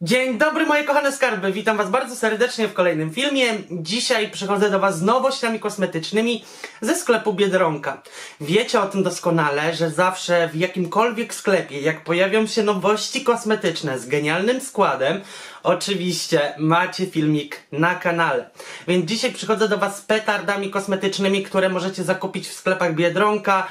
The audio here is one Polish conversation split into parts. Dzień dobry moje kochane skarby, witam was bardzo serdecznie w kolejnym filmie. Dzisiaj przychodzę do was z nowościami kosmetycznymi ze sklepu Biedronka. Wiecie o tym doskonale, że zawsze w jakimkolwiek sklepie, jak pojawią się nowości kosmetyczne z genialnym składem, oczywiście macie filmik na kanale. Więc dzisiaj przychodzę do was z petardami kosmetycznymi, które możecie zakupić w sklepach Biedronka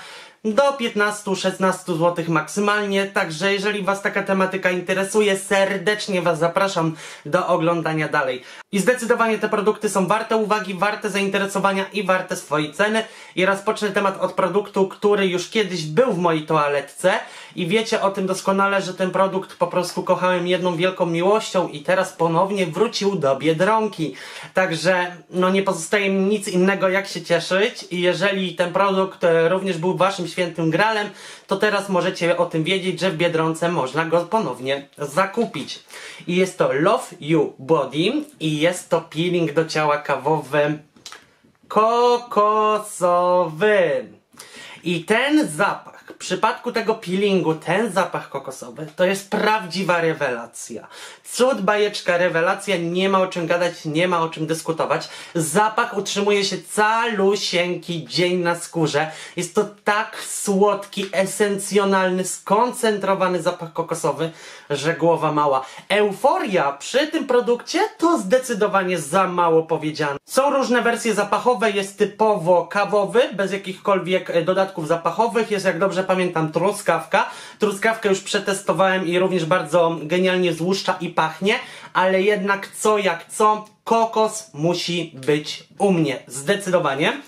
do 15-16 zł maksymalnie, także jeżeli was taka tematyka interesuje, serdecznie was zapraszam do oglądania dalej. I zdecydowanie te produkty są warte uwagi, warte zainteresowania i warte swojej ceny. I rozpocznę temat od produktu, który już kiedyś był w mojej toaletce i wiecie o tym doskonale, że ten produkt po prostu kochałem jedną wielką miłością i teraz ponownie wrócił do Biedronki. Także no nie pozostaje mi nic innego jak się cieszyć i jeżeli ten produkt również był waszym świętym gralem, to teraz możecie o tym wiedzieć, że w Biedronce można go ponownie zakupić. I jest to Love You Body i jest to peeling do ciała kawowy kokosowy. I ten zapach, w przypadku tego peelingu, ten zapach kokosowy to jest prawdziwa rewelacja. Cud, bajeczka, rewelacja, nie ma o czym gadać, nie ma o czym dyskutować. Zapach utrzymuje się calusieńki dzień na skórze. Jest to tak słodki, esencjonalny, skoncentrowany zapach kokosowy, że głowa mała. Euforia przy tym produkcie to zdecydowanie za mało powiedziane. Są różne wersje zapachowe, jest typowo kawowy, bez jakichkolwiek dodatków zapachowych, jest jak dobrze pamiętam truskawka. Truskawkę już przetestowałem i również bardzo genialnie złuszcza i pachnie, ale jednak co jak co, kokos musi być u mnie, zdecydowanie.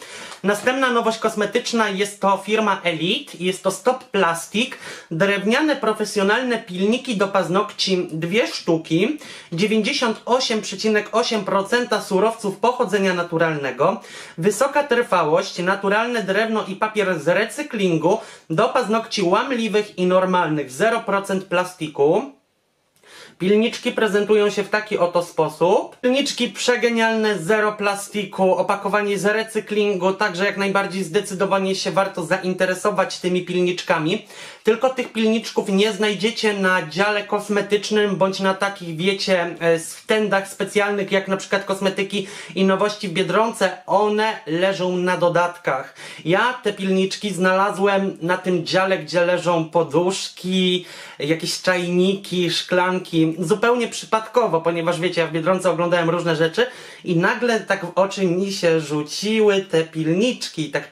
Następna nowość kosmetyczna jest to firma Elite, jest to Stop Plastic, drewniane profesjonalne pilniki do paznokci, dwie sztuki, 98,8% surowców pochodzenia naturalnego, wysoka trwałość, naturalne drewno i papier z recyklingu, do paznokci łamliwych i normalnych, 0% plastiku. Pilniczki prezentują się w taki oto sposób. Pilniczki przegenialne, zero plastiku, opakowanie z recyklingu, także jak najbardziej zdecydowanie się warto zainteresować tymi pilniczkami. Tylko tych pilniczków nie znajdziecie na dziale kosmetycznym, bądź na takich, wiecie, stendach specjalnych, jak na przykład kosmetyki i nowości w Biedronce. One leżą na dodatkach. Ja te pilniczki znalazłem na tym dziale, gdzie leżą poduszki, jakieś czajniki, szklanki. Zupełnie przypadkowo, ponieważ wiecie, ja w Biedronce oglądałem różne rzeczy i nagle tak w oczy mi się rzuciły te pilniczki. Tak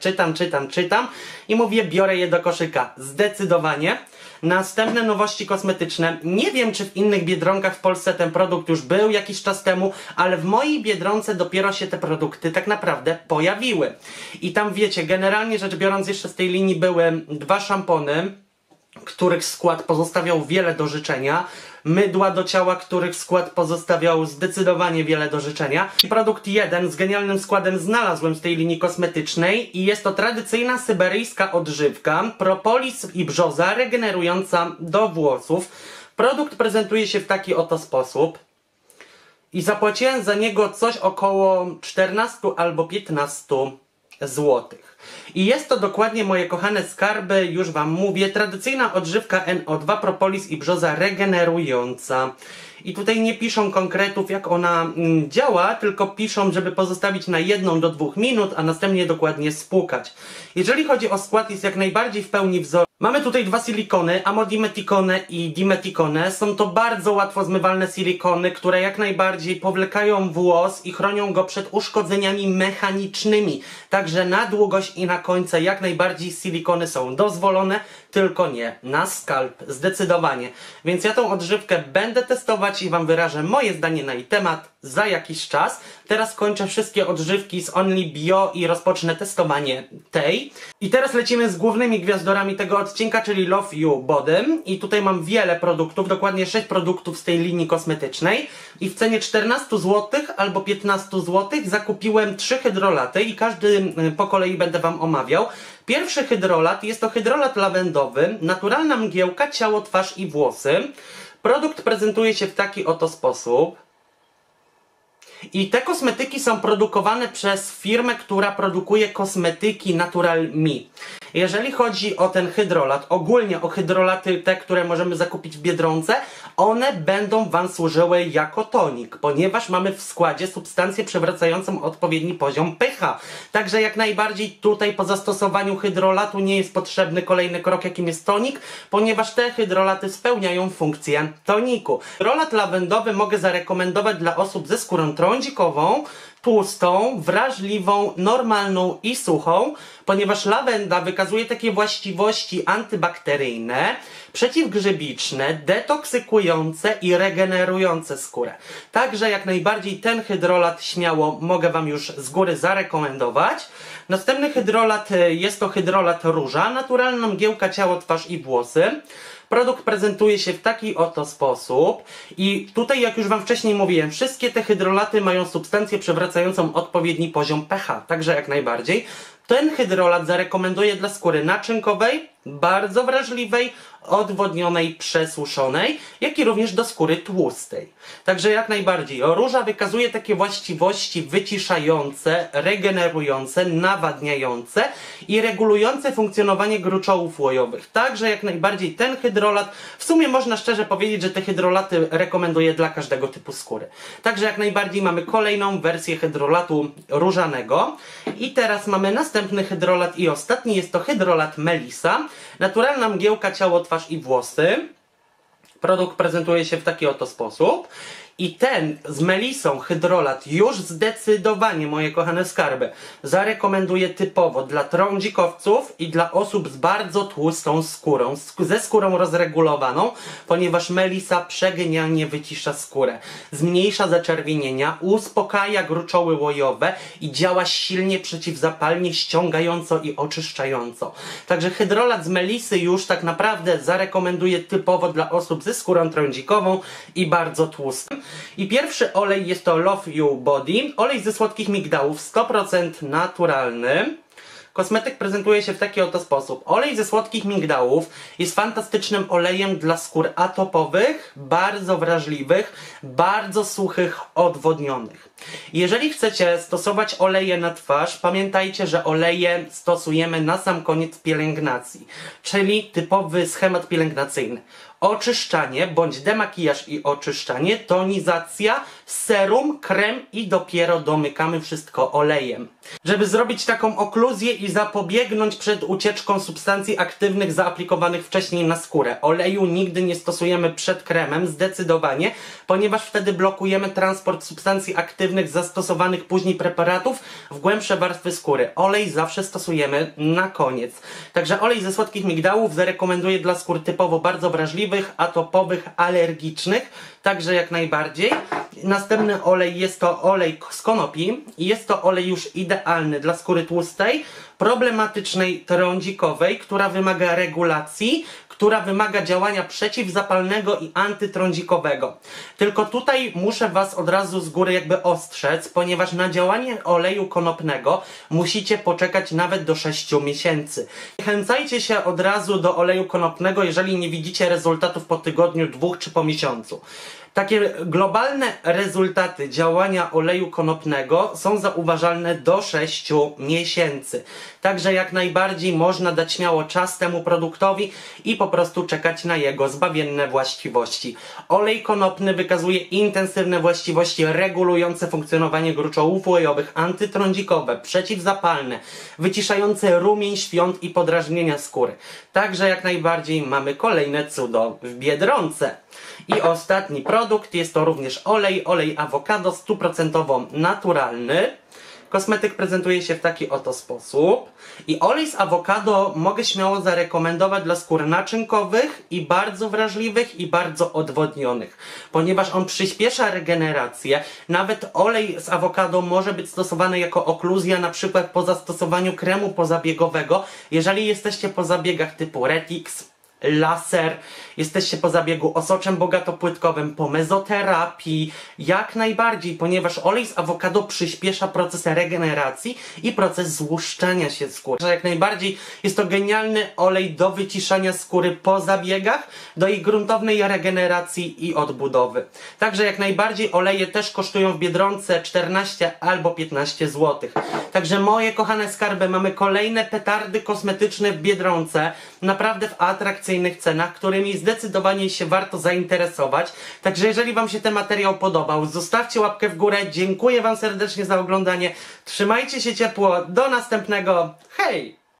czytam i mówię, biorę je do koszyka. Zdecydowanie. Następne nowości kosmetyczne. Nie wiem, czy w innych Biedronkach w Polsce ten produkt już był jakiś czas temu, ale w mojej Biedronce dopiero się te produkty tak naprawdę pojawiły. I tam wiecie, generalnie rzecz biorąc jeszcze z tej linii były dwa szampony, których skład pozostawiał wiele do życzenia. Mydła do ciała, których skład pozostawiał zdecydowanie wiele do życzenia. Produkt jeden z genialnym składem znalazłem z tej linii kosmetycznej i jest to tradycyjna syberyjska odżywka, propolis i brzoza regenerująca do włosów. Produkt prezentuje się w taki oto sposób i zapłaciłem za niego coś około 14 albo 15 złotych. I jest to dokładnie, moje kochane skarby, już wam mówię, tradycyjna odżywka NO2, propolis i brzoza regenerująca. I tutaj nie piszą konkretów, jak ona działa, tylko piszą, żeby pozostawić na 1 do 2 minut, a następnie dokładnie spłukać. Jeżeli chodzi o skład, jest jak najbardziej w pełni wzorowy. Mamy tutaj dwa silikony, Amodimeticone i Dimeticone. Są to bardzo łatwo zmywalne silikony, które jak najbardziej powlekają włos i chronią go przed uszkodzeniami mechanicznymi. Także na długość i na końce jak najbardziej silikony są dozwolone, tylko nie na skalp, zdecydowanie. Więc ja tą odżywkę będę testować i wam wyrażę moje zdanie na jej temat za jakiś czas. Teraz kończę wszystkie odżywki z Only Bio i rozpocznę testowanie tej. I teraz lecimy z głównymi gwiazdorami tego odcinka, czyli Love You Body. I tutaj mam wiele produktów, dokładnie 6 produktów z tej linii kosmetycznej. I w cenie 14 zł albo 15 zł zakupiłem 3 hydrolaty i każdy po kolei będę wam omawiał. Pierwszy hydrolat jest to hydrolat lawendowy, naturalna mgiełka, ciało, twarz i włosy. Produkt prezentuje się w taki oto sposób. I te kosmetyki są produkowane przez firmę, która produkuje kosmetyki Natural Me. Jeżeli chodzi o ten hydrolat, ogólnie o hydrolaty te, które możemy zakupić w Biedronce, one będą Wam służyły jako tonik, ponieważ mamy w składzie substancję przywracającą odpowiedni poziom pH. Także jak najbardziej tutaj po zastosowaniu hydrolatu nie jest potrzebny kolejny krok, jakim jest tonik, ponieważ te hydrolaty spełniają funkcję toniku. Hydrolat lawendowy mogę zarekomendować dla osób ze skórą trądzikową, tłustą, wrażliwą, normalną i suchą, ponieważ lawenda wykazuje takie właściwości antybakteryjne, przeciwgrzybiczne, detoksykujące i regenerujące skórę. Także jak najbardziej ten hydrolat śmiało mogę Wam już z góry zarekomendować. Następny hydrolat jest to hydrolat róża, naturalna mgiełka, ciało, twarz i włosy. Produkt prezentuje się w taki oto sposób i tutaj, jak już Wam wcześniej mówiłem, wszystkie te hydrolaty mają substancję przywracającą odpowiedni poziom pH, także jak najbardziej ten hydrolat zarekomenduję dla skóry naczynkowej, bardzo wrażliwej, odwodnionej, przesuszonej, jak i również do skóry tłustej. Także jak najbardziej róża wykazuje takie właściwości wyciszające, regenerujące, nawadniające i regulujące funkcjonowanie gruczołów łojowych. Także jak najbardziej ten hydrolat, w sumie można szczerze powiedzieć, że te hydrolaty rekomenduję dla każdego typu skóry. Także jak najbardziej mamy kolejną wersję hydrolatu różanego. I teraz mamy następny hydrolat i ostatni, jest to hydrolat melisa. Naturalna mgiełka, ciało, twarz i włosy. Produkt prezentuje się w taki oto sposób. I ten z melisą hydrolat już zdecydowanie, moje kochane skarby, zarekomenduję typowo dla trądzikowców i dla osób z bardzo tłustą skórą, ze skórą rozregulowaną, ponieważ melisa przegenialnie wycisza skórę, zmniejsza zaczerwienienia, uspokaja gruczoły łojowe i działa silnie przeciwzapalnie, ściągająco i oczyszczająco. Także hydrolat z melisy już tak naprawdę zarekomenduję typowo dla osób ze skórą trądzikową i bardzo tłustą. I pierwszy olej jest to Love You Body, olej ze słodkich migdałów, 100% naturalny. Kosmetyk prezentuje się w taki oto sposób. Olej ze słodkich migdałów jest fantastycznym olejem dla skór atopowych, bardzo wrażliwych, bardzo suchych, odwodnionych. Jeżeli chcecie stosować oleje na twarz, pamiętajcie, że oleje stosujemy na sam koniec pielęgnacji, czyli typowy schemat pielęgnacyjny. Oczyszczanie bądź demakijaż i oczyszczanie, tonizacja, serum, krem i dopiero domykamy wszystko olejem. Żeby zrobić taką okluzję i zapobiegnąć przed ucieczką substancji aktywnych zaaplikowanych wcześniej na skórę. Oleju nigdy nie stosujemy przed kremem, zdecydowanie, ponieważ wtedy blokujemy transport substancji aktywnych zastosowanych później preparatów w głębsze warstwy skóry. Olej zawsze stosujemy na koniec. Także olej ze słodkich migdałów zarekomenduję dla skór typowo bardzo wrażliwych, atopowych, alergicznych, także jak najbardziej. Następny olej jest to olej z konopi i jest to olej już idealny dla skóry tłustej, problematycznej, trądzikowej, która wymaga regulacji, która wymaga działania przeciwzapalnego i antytrądzikowego. Tylko tutaj muszę Was od razu z góry jakby ostrzec, ponieważ na działanie oleju konopnego musicie poczekać nawet do 6 miesięcy. Zniechęcajcie się od razu do oleju konopnego, jeżeli nie widzicie rezultatów po tygodniu, dwóch czy po miesiącu. Takie globalne rezultaty działania oleju konopnego są zauważalne do 6 miesięcy. Także jak najbardziej można dać śmiało czas temu produktowi i po prostu czekać na jego zbawienne właściwości. Olej konopny wykazuje intensywne właściwości regulujące funkcjonowanie gruczołów łojowych, antytrądzikowe, przeciwzapalne, wyciszające rumień, świąt i podrażnienia skóry. Także jak najbardziej mamy kolejne cudo w Biedronce. I ostatni produkt jest to również olej awokado, 100% naturalny. Kosmetyk prezentuje się w taki oto sposób. I olej z awokado mogę śmiało zarekomendować dla skór naczynkowych i bardzo wrażliwych i bardzo odwodnionych, ponieważ on przyspiesza regenerację. Nawet olej z awokado może być stosowany jako okluzja, na przykład po zastosowaniu kremu pozabiegowego, jeżeli jesteście po zabiegach typu Retix, laser, jesteście po zabiegu osoczem bogatopłytkowym, po mezoterapii, jak najbardziej, ponieważ olej z awokado przyspiesza proces regeneracji i proces złuszczenia się skóry. Jak najbardziej jest to genialny olej do wyciszania skóry po zabiegach, do jej gruntownej regeneracji i odbudowy. Także jak najbardziej oleje też kosztują w Biedronce 14 albo 15 zł. Także moje kochane skarby, mamy kolejne petardy kosmetyczne w Biedronce, naprawdę w atrakcyjnych cenach, którymi zdecydowanie się warto zainteresować. Także jeżeli wam się ten materiał podobał, zostawcie łapkę w górę. Dziękuję wam serdecznie za oglądanie. Trzymajcie się ciepło. Do następnego. Hej!